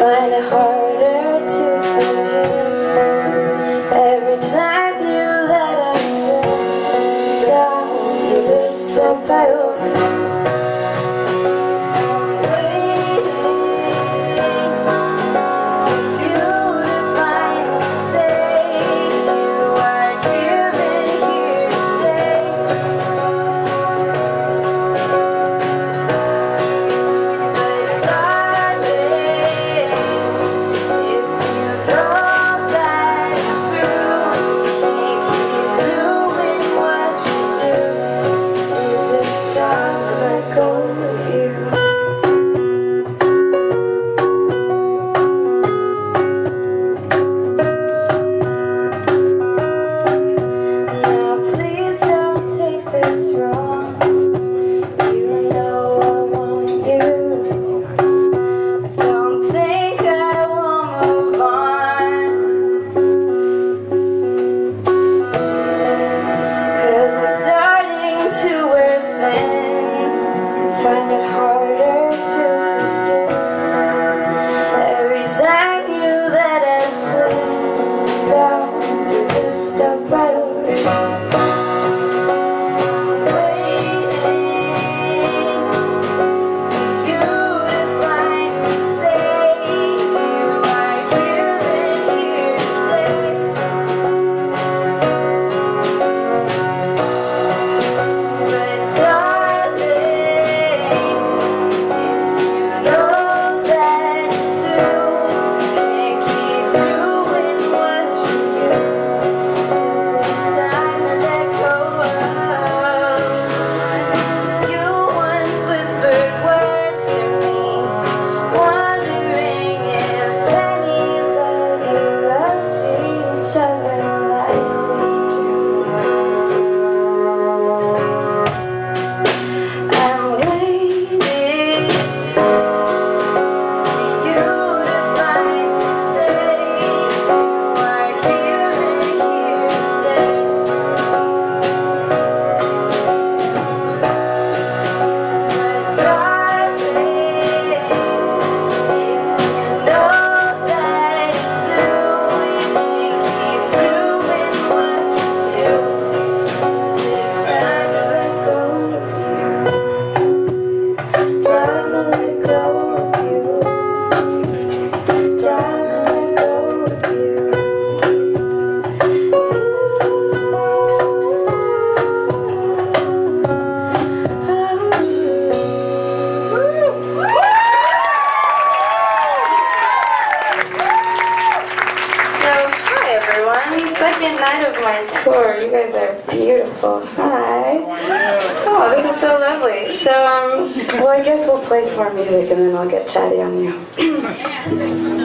find it harder to forgive. Every time you let us in, darling, you lose the battle. I'm waiting for you to finally say you are here and here to stay. But darling, if you know that's true, you keep doing what you do. Is it time I go here? Find it harder to forgive. Every time you let us slip down, you just stop right away. I'm waiting for you to finally say you are here and here to stay. But second night of my tour. You guys are beautiful. Hi. Oh, this is so lovely. So, well, I guess we'll play some more music and then I'll get chatty on you.